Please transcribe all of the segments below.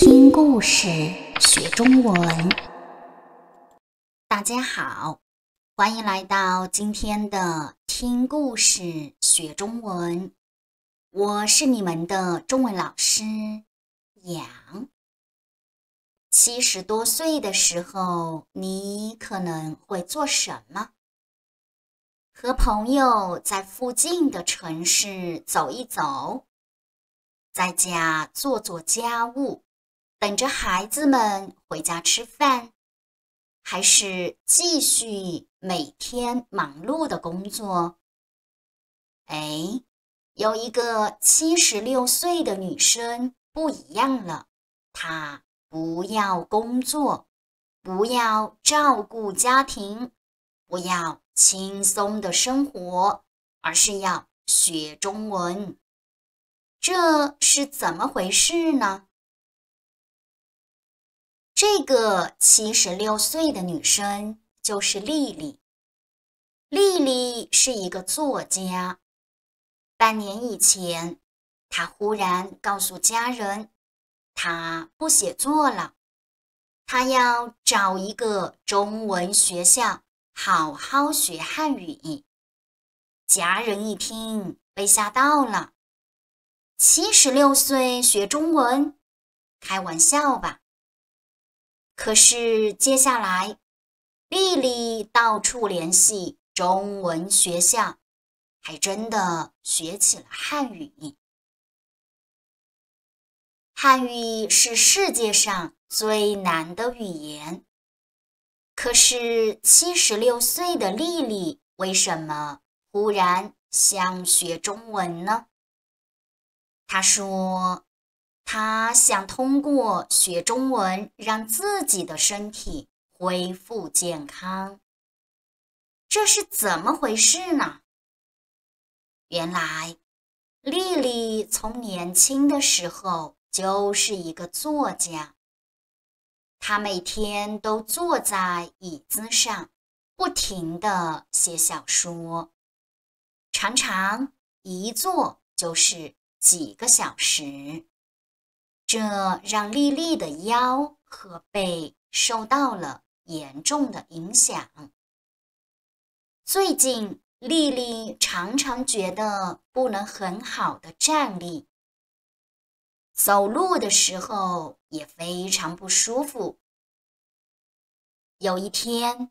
听故事学中文。大家好，欢迎来到今天的听故事学中文，我是你们的中文老师杨。70多岁的时候，你可能会做什么？和朋友在附近的城市走一走，在家做做家务，等着孩子们回家吃饭，还是继续每天忙碌的工作？有一个76岁的女生不一样了，她不要工作，不要照顾家庭，不要轻松的生活，而是要学中文。这是怎么回事呢？这个76岁的女生就是丽丽。丽丽是一个作家。半年以前，她忽然告诉家人，她不写作了，她要找一个中文学校好好学汉语。家人一听，被吓到了。76岁学中文，开玩笑吧。可是接下来，丽丽到处联系中文学校，还真的学起了汉语。汉语是世界上最难的语言。可是76岁的丽丽为什么忽然想学中文呢？他说，他想通过学中文让自己的身体恢复健康。这是怎么回事呢？原来，丽丽从年轻的时候就是一个作家。她每天都坐在椅子上，不停地写小说，常常一坐就是几个小时，这让丽丽的腰和背受到了严重的影响。最近，丽丽常常觉得不能很好的站立，走路的时候也非常不舒服。有一天，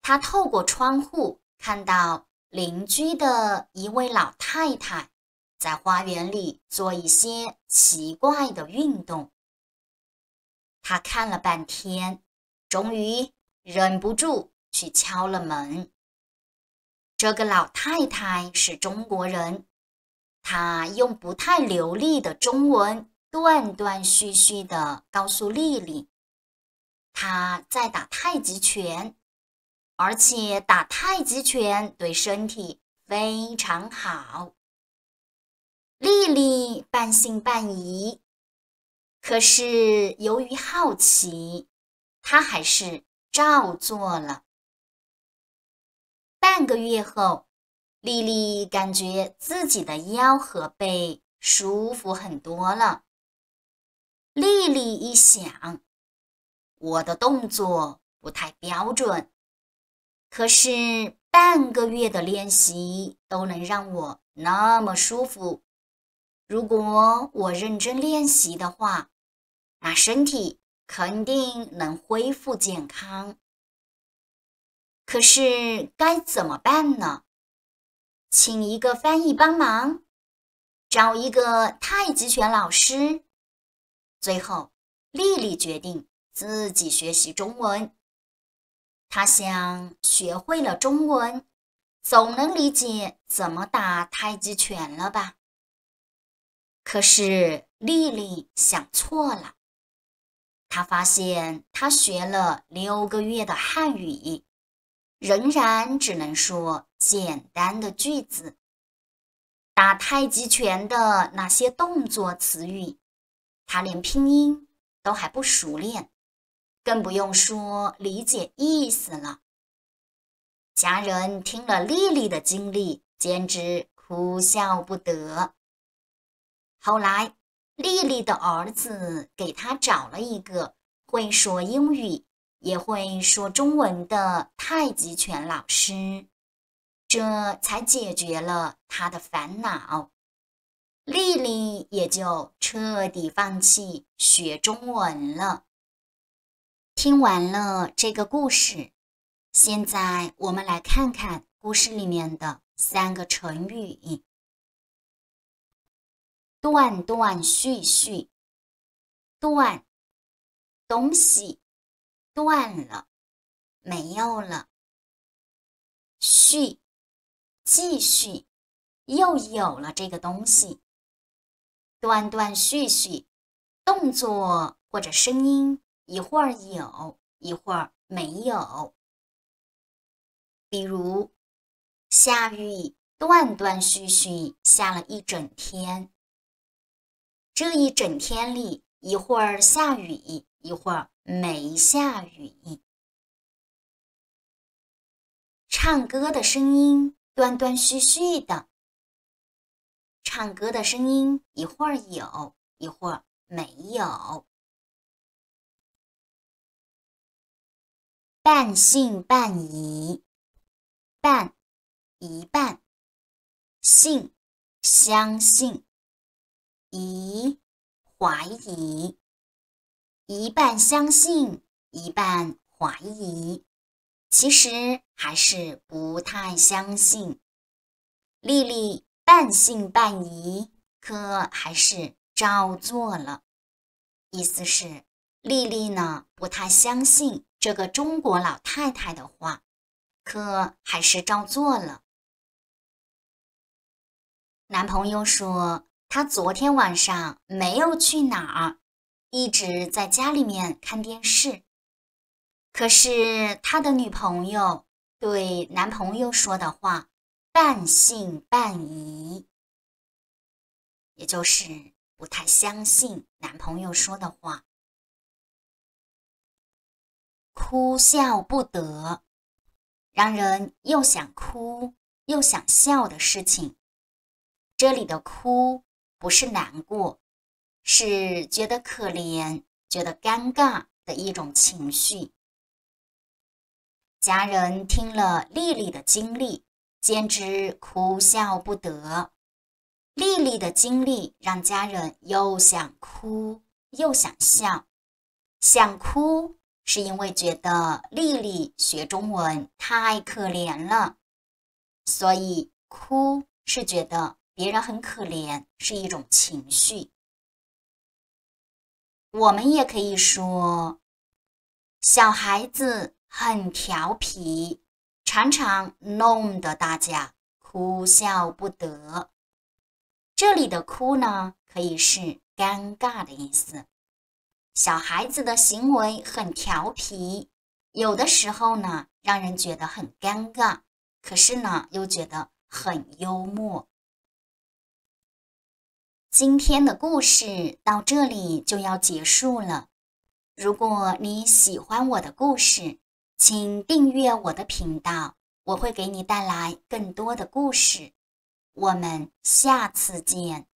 她透过窗户看到邻居的一位老太太在花园里做一些奇怪的运动。他看了半天，终于忍不住去敲了门。这个老太太是中国人，她用不太流利的中文断断续续地告诉丽丽，她在打太极拳，而且打太极拳对身体非常好。丽丽半信半疑，可是由于好奇，她还是照做了。半个月后，丽丽感觉自己的腰和背舒服很多了。丽丽一想，我的动作不太标准，可是半个月的练习都能让我那么舒服。如果我认真练习的话，那身体肯定能恢复健康。可是该怎么办呢？请一个翻译帮忙，找一个太极拳老师。最后，丽丽决定自己学习中文。她想，学会了中文，总能理解怎么打太极拳了吧。可是丽丽想错了，她发现她学了6个月的汉语，仍然只能说简单的句子，打太极拳的那些动作词语，她连拼音都还不熟练，更不用说理解意思了。家人听了丽丽的经历，简直哭笑不得。后来，丽丽的儿子给她找了一个会说英语也会说中文的太极拳老师，这才解决了她的烦恼。丽丽也就彻底放弃学中文了。听完了这个故事，现在我们来看看故事里面的3个成语。断断续续，断，东西断了，没有了；续，继续，又有了这个东西。断断续续，动作或者声音一会儿有，一会儿没有。比如，下雨断断续续下了一整天。这一整天里，一会儿下雨，一会儿没下雨。唱歌的声音断断续续的，唱歌的声音一会儿有，一会儿没有。半信半疑，半，一半，信，相信。疑，怀疑，一半相信，一半怀疑，其实还是不太相信。丽丽半信半疑，可还是照做了。意思是，丽丽呢，不太相信这个中国老太太的话，可还是照做了。男朋友说他昨天晚上没有去哪儿，一直在家里面看电视。可是他的女朋友对男朋友说的话半信半疑，也就是不太相信男朋友说的话。哭笑不得，让人又想哭又想笑的事情。这里的哭不是难过，是觉得可怜，觉得尴尬的一种情绪。家人听了丽丽的经历，简直哭笑不得。丽丽的经历让家人又想哭又想笑。想哭是因为觉得丽丽学中文太可怜了，所以哭是觉得别人很可怜，是一种情绪。我们也可以说，小孩子很调皮，常常弄得大家哭笑不得。这里的哭呢，可以是尴尬的意思。小孩子的行为很调皮，有的时候呢，让人觉得很尴尬，可是呢，又觉得很幽默。今天的故事到这里就要结束了。如果你喜欢我的故事，请订阅我的频道，我会给你带来更多的故事。我们下次见。